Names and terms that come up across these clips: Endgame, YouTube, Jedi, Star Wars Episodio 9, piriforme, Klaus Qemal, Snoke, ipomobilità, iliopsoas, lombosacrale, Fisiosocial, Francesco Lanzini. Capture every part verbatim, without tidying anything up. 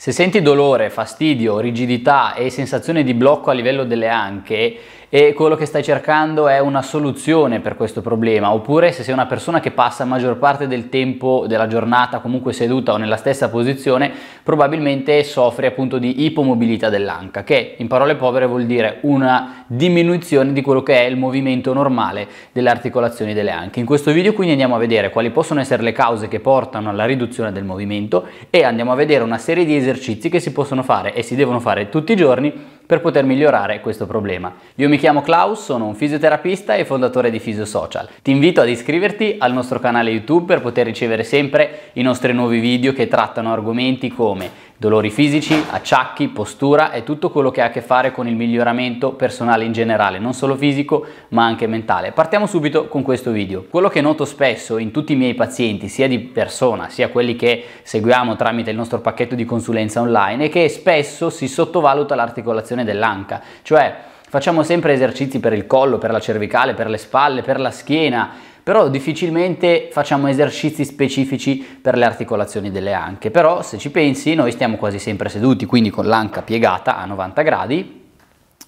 Se senti dolore, fastidio, rigidità e sensazione di blocco a livello delle anche e quello che stai cercando è una soluzione per questo problema, oppure se sei una persona che passa la maggior parte del tempo della giornata comunque seduta o nella stessa posizione, probabilmente soffri appunto di ipomobilità dell'anca, che in parole povere vuol dire una diminuzione di quello che è il movimento normale delle articolazioni delle anche. In questo video quindi andiamo a vedere quali possono essere le cause che portano alla riduzione del movimento e andiamo a vedere una serie di esercizi che si possono fare e si devono fare tutti i giorni per poter migliorare questo problema. Io mi chiamo Klaus, sono un fisioterapista e fondatore di Fisiosocial. Ti invito ad iscriverti al nostro canale YouTube per poter ricevere sempre i nostri nuovi video che trattano argomenti come dolori fisici, acciacchi, postura e tutto quello che ha a che fare con il miglioramento personale in generale, non solo fisico ma anche mentale. Partiamo subito con questo video. Quello che noto spesso in tutti i miei pazienti, sia di persona sia quelli che seguiamo tramite il nostro pacchetto di consulenza online, è che spesso si sottovaluta l'articolazione dell'anca, cioè facciamo sempre esercizi per il collo, per la cervicale, per le spalle, per la schiena, però difficilmente facciamo esercizi specifici per le articolazioni delle anche. Però se ci pensi noi stiamo quasi sempre seduti, quindi con l'anca piegata a novanta gradi,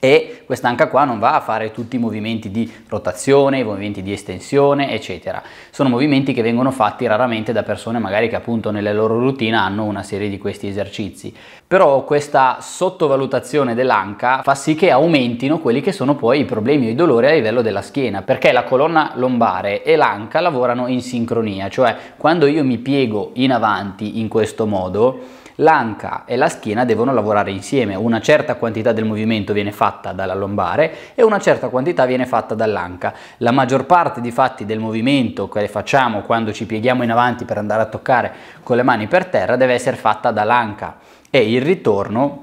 e quest'anca qua non va a fare tutti i movimenti di rotazione, i movimenti di estensione eccetera. Sono movimenti che vengono fatti raramente da persone magari che appunto nelle loro routine hanno una serie di questi esercizi, però questa sottovalutazione dell'anca fa sì che aumentino quelli che sono poi i problemi o i dolori a livello della schiena, perché la colonna lombare e l'anca lavorano in sincronia, cioè quando io mi piego in avanti in questo modo l'anca e la schiena devono lavorare insieme, una certa quantità del movimento viene fatta dalla lombare e una certa quantità viene fatta dall'anca. La maggior parte di fatti del movimento che facciamo quando ci pieghiamo in avanti per andare a toccare con le mani per terra deve essere fatta dall'anca e il ritorno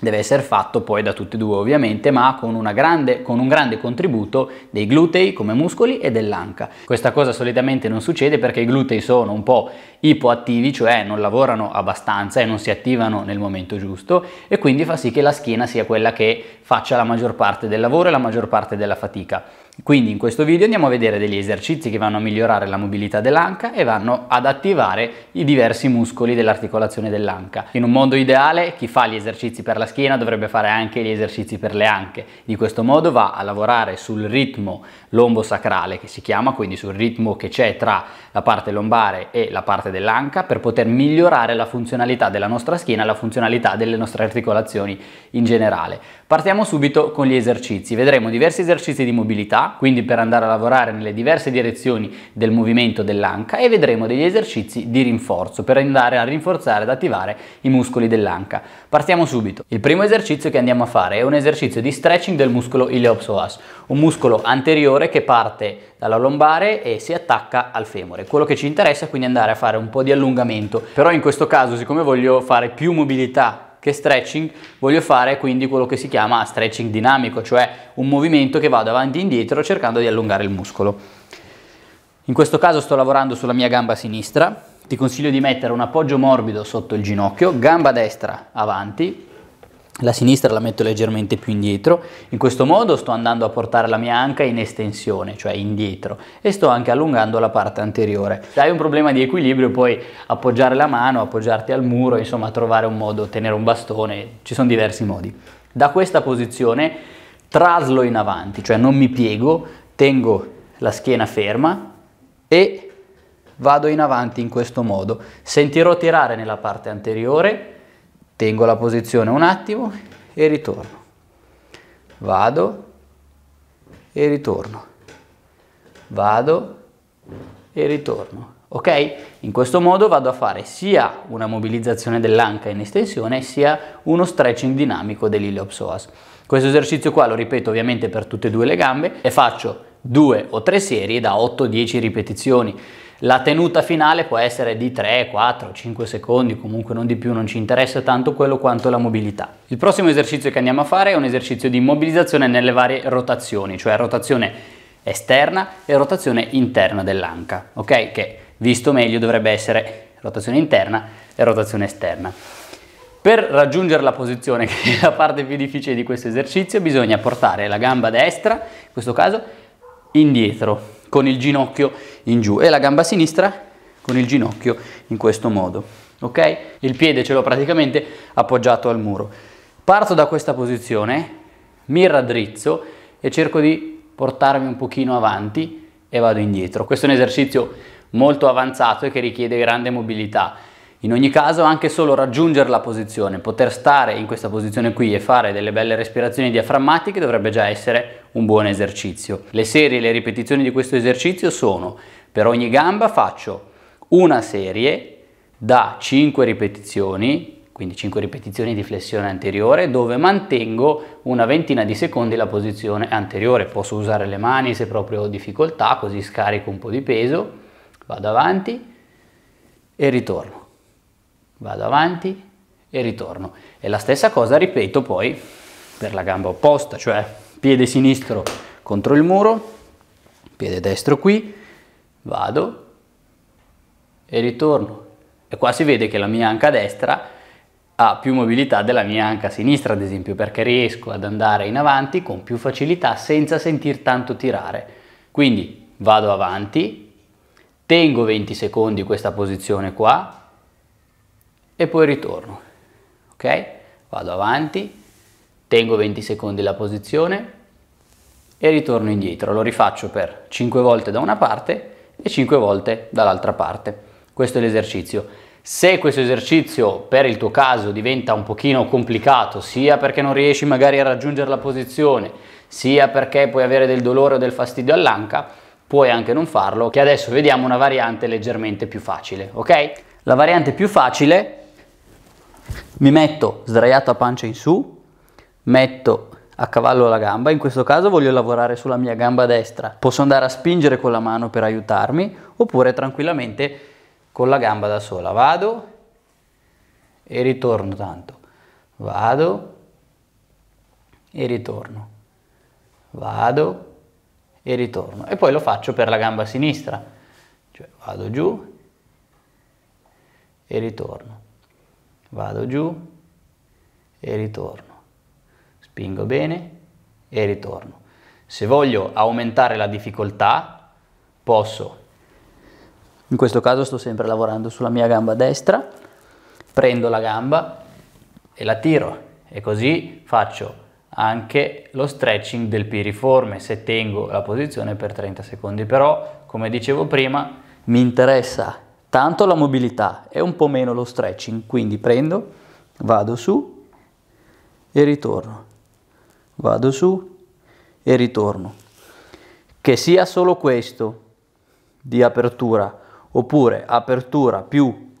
deve essere fatto poi da tutti e due ovviamente, ma con, una grande, con un grande contributo dei glutei come muscoli e dell'anca. Questa cosa solitamente non succede perché i glutei sono un po' ipoattivi, cioè non lavorano abbastanza e non si attivano nel momento giusto, e quindi fa sì che la schiena sia quella che faccia la maggior parte del lavoro e la maggior parte della fatica. Quindi in questo video andiamo a vedere degli esercizi che vanno a migliorare la mobilità dell'anca e vanno ad attivare i diversi muscoli dell'articolazione dell'anca. In un mondo ideale chi fa gli esercizi per la schiena dovrebbe fare anche gli esercizi per le anche, di questo modo va a lavorare sul ritmo lombosacrale che si chiama, quindi sul ritmo che c'è tra la parte lombare e la parte dell'anca per poter migliorare la funzionalità della nostra schiena e la funzionalità delle nostre articolazioni in generale. Partiamo subito con gli esercizi, vedremo diversi esercizi di mobilità, quindi per andare a lavorare nelle diverse direzioni del movimento dell'anca, e vedremo degli esercizi di rinforzo per andare a rinforzare ed attivare i muscoli dell'anca. Partiamo subito. Il primo esercizio che andiamo a fare è un esercizio di stretching del muscolo iliopsoas, un muscolo anteriore che parte dalla lombare e si attacca al femore. Quello che ci interessa è quindi andare a fare un po' di allungamento, però in questo caso siccome voglio fare più mobilità che stretching, voglio fare quindi quello che si chiama stretching dinamico, cioè un movimento che vado avanti e indietro cercando di allungare il muscolo. In questo caso sto lavorando sulla mia gamba sinistra, ti consiglio di mettere un appoggio morbido sotto il ginocchio, gamba destra avanti, la sinistra la metto leggermente più indietro. In questo modo sto andando a portare la mia anca in estensione, cioè indietro, e sto anche allungando la parte anteriore. Se hai un problema di equilibrio puoi appoggiare la mano, appoggiarti al muro, insomma trovare un modo, tenere un bastone, ci sono diversi modi. Da questa posizione traslo in avanti, cioè non mi piego, tengo la schiena ferma e vado in avanti in questo modo. Sentirò tirare nella parte anteriore, tengo la posizione un attimo e ritorno, vado e ritorno, vado e ritorno, ok? In questo modo vado a fare sia una mobilizzazione dell'anca in estensione sia uno stretching dinamico dell'iliopsoas. Questo esercizio qua lo ripeto ovviamente per tutte e due le gambe e faccio due o tre serie da otto dieci ripetizioni. La tenuta finale può essere di tre, quattro, cinque secondi, comunque non di più, non ci interessa tanto quello quanto la mobilità. Il prossimo esercizio che andiamo a fare è un esercizio di mobilizzazione nelle varie rotazioni, cioè rotazione esterna e rotazione interna dell'anca, ok? Che visto meglio dovrebbe essere rotazione interna e rotazione esterna. Per raggiungere la posizione, che è la parte più difficile di questo esercizio, bisogna portare la gamba destra, in questo caso, indietro, con il ginocchio in giù, e la gamba sinistra con il ginocchio in questo modo, ok? Il piede ce l'ho praticamente appoggiato al muro. Parto da questa posizione, mi raddrizzo e cerco di portarmi un pochino avanti e vado indietro. Questo è un esercizio molto avanzato e che richiede grande mobilità. In ogni caso, anche solo raggiungere la posizione, poter stare in questa posizione qui e fare delle belle respirazioni diaframmatiche dovrebbe già essere un buon esercizio. Le serie e le ripetizioni di questo esercizio sono: per ogni gamba faccio una serie da cinque ripetizioni, quindi cinque ripetizioni di flessione anteriore, dove mantengo una ventina di secondi la posizione anteriore. Posso usare le mani se proprio ho difficoltà, così scarico un po' di peso, vado avanti e ritorno. Vado avanti e ritorno. E la stessa cosa ripeto poi per la gamba opposta, cioè piede sinistro contro il muro, piede destro qui, vado e ritorno. E qua si vede che la mia anca destra ha più mobilità della mia anca sinistra, ad esempio, perché riesco ad andare in avanti con più facilità senza sentir tanto tirare. Quindi vado avanti, tengo venti secondi questa posizione qua, e poi ritorno, ok? Vado avanti, tengo venti secondi la posizione e ritorno indietro. Lo rifaccio per cinque volte da una parte e cinque volte dall'altra parte. Questo è l'esercizio. Se questo esercizio per il tuo caso diventa un pochino complicato, sia perché non riesci magari a raggiungere la posizione, sia perché puoi avere del dolore o del fastidio all'anca, puoi anche non farlo, che adesso vediamo una variante leggermente più facile, ok? La variante più facile: mi metto sdraiato a pancia in su, metto a cavallo la gamba, in questo caso voglio lavorare sulla mia gamba destra, posso andare a spingere con la mano per aiutarmi, oppure tranquillamente con la gamba da sola, vado e ritorno tanto, vado e ritorno, vado e ritorno, e poi lo faccio per la gamba sinistra, cioè vado giù e ritorno, vado giù e ritorno, spingo bene e ritorno. Se voglio aumentare la difficoltà posso, in questo caso sto sempre lavorando sulla mia gamba destra, prendo la gamba e la tiro, e così faccio anche lo stretching del piriforme se tengo la posizione per trenta secondi. Però, come dicevo prima, mi interessa tanto la mobilità e un po' meno lo stretching, quindi prendo, vado su e ritorno, vado su e ritorno. Che sia solo questo di apertura, oppure apertura più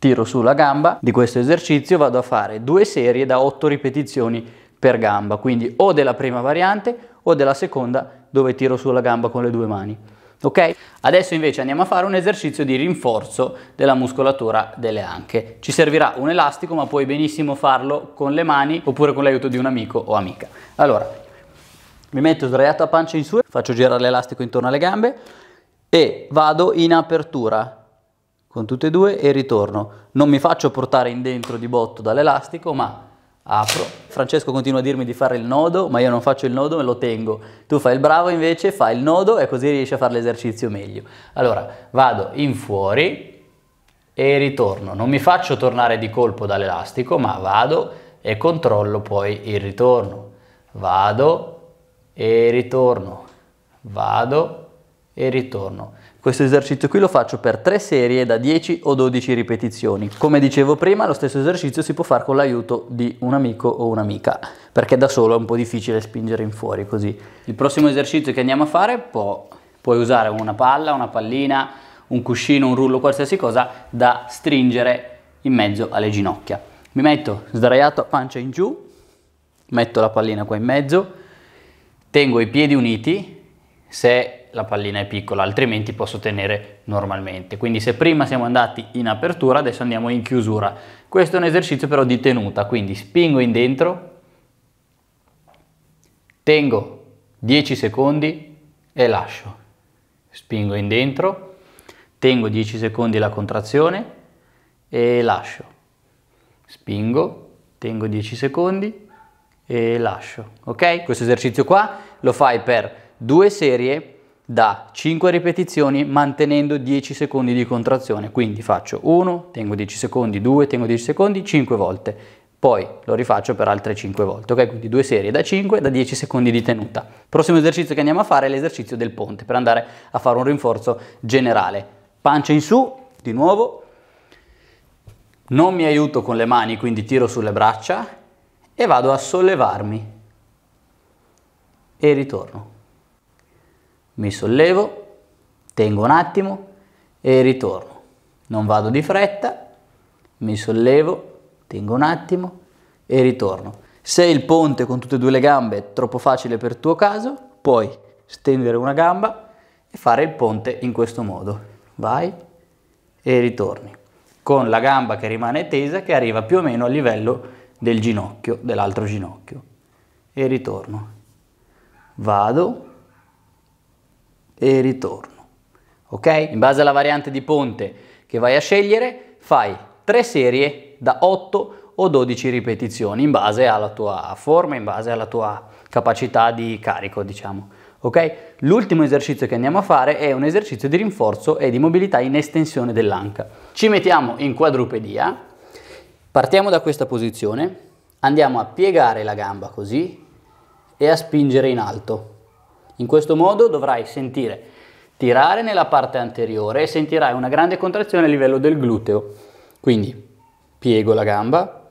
tiro sulla gamba, di questo esercizio vado a fare due serie da otto ripetizioni per gamba, quindi o della prima variante o della seconda dove tiro sulla gamba con le due mani. Ok? Adesso invece andiamo a fare un esercizio di rinforzo della muscolatura delle anche. Ci servirà un elastico, ma puoi benissimo farlo con le mani oppure con l'aiuto di un amico o amica. Allora, mi metto sdraiato a pancia in su, faccio girare l'elastico intorno alle gambe e vado in apertura con tutte e due e ritorno. Non mi faccio portare in dentro di botto dall'elastico, ma apro. Francesco continua a dirmi di fare il nodo, ma io non faccio il nodo, me lo tengo. Tu fai il bravo invece, fai il nodo e così riesci a fare l'esercizio meglio. Allora, vado in fuori e ritorno. Non mi faccio tornare di colpo dall'elastico, ma vado e controllo poi il ritorno. Vado e ritorno, vado e ritorno. Questo esercizio qui lo faccio per tre serie da dieci o dodici ripetizioni. Come dicevo prima, lo stesso esercizio si può fare con l'aiuto di un amico o un'amica, perché da solo è un po' difficile spingere in fuori così. Il prossimo esercizio che andiamo a fare può, puoi usare una palla, una pallina, un cuscino, un rullo, qualsiasi cosa da stringere in mezzo alle ginocchia. Mi metto sdraiato a pancia in giù, metto la pallina qua in mezzo, tengo i piedi uniti se la pallina è piccola, altrimenti posso tenere normalmente. Quindi se prima siamo andati in apertura, adesso andiamo in chiusura. Questo è un esercizio però di tenuta, quindi spingo in dentro, tengo dieci secondi e lascio. Spingo in dentro, tengo dieci secondi la contrazione e lascio. Spingo, tengo dieci secondi e lascio. Ok? Questo esercizio qua lo fai per due serie da cinque ripetizioni mantenendo dieci secondi di contrazione, quindi faccio uno, tengo dieci secondi, due, tengo dieci secondi, cinque volte, poi lo rifaccio per altre cinque volte, ok? Quindi due serie da cinque, da dieci secondi di tenuta. Prossimo esercizio che andiamo a fare è l'esercizio del ponte, per andare a fare un rinforzo generale. Pancia in su, di nuovo, non mi aiuto con le mani, quindi tiro sulle braccia e vado a sollevarmi e ritorno. Mi sollevo, tengo un attimo e ritorno. Non vado di fretta, mi sollevo, tengo un attimo e ritorno. Se il ponte con tutte e due le gambe è troppo facile per il tuo caso, puoi stendere una gamba e fare il ponte in questo modo. Vai e ritorni, con la gamba che rimane tesa che arriva più o meno a livello del ginocchio, dell'altro ginocchio. E ritorno. Vado e ritorno, ok? In base alla variante di ponte che vai a scegliere fai tre serie da otto o dodici ripetizioni in base alla tua forma, in base alla tua capacità di carico, diciamo, ok? L'ultimo esercizio che andiamo a fare è un esercizio di rinforzo e di mobilità in estensione dell'anca. Ci mettiamo in quadrupedia, partiamo da questa posizione, andiamo a piegare la gamba così e a spingere in alto. In questo modo dovrai sentire tirare nella parte anteriore e sentirai una grande contrazione a livello del gluteo. Quindi piego la gamba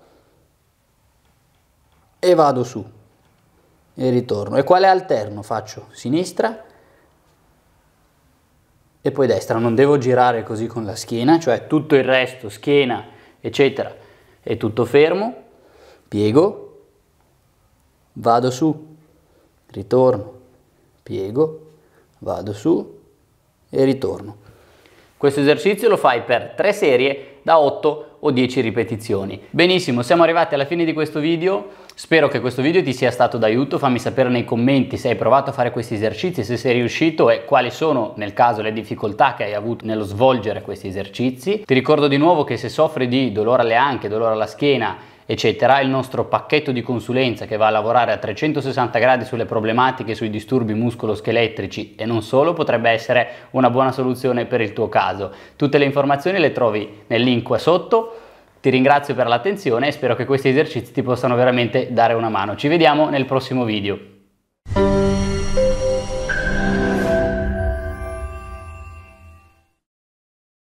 e vado su e ritorno. E quale alterno? Faccio sinistra e poi destra. Non devo girare così con la schiena, cioè tutto il resto, schiena, eccetera, è tutto fermo. Piego, vado su, ritorno. Piego, vado su e ritorno. Questo esercizio lo fai per tre serie da otto o dieci ripetizioni. Benissimo, siamo arrivati alla fine di questo video. Spero che questo video ti sia stato d'aiuto. Fammi sapere nei commenti se hai provato a fare questi esercizi, se sei riuscito e quali sono, nel caso, le difficoltà che hai avuto nello svolgere questi esercizi. Ti ricordo di nuovo che se soffri di dolore alle anche, dolore alla schiena, eccetera, il nostro pacchetto di consulenza che va a lavorare a trecentosessanta gradi sulle problematiche, sui disturbi muscoloscheletrici e non solo, potrebbe essere una buona soluzione per il tuo caso. Tutte le informazioni le trovi nel link qua sotto. Ti ringrazio per l'attenzione e spero che questi esercizi ti possano veramente dare una mano. Ci vediamo nel prossimo video.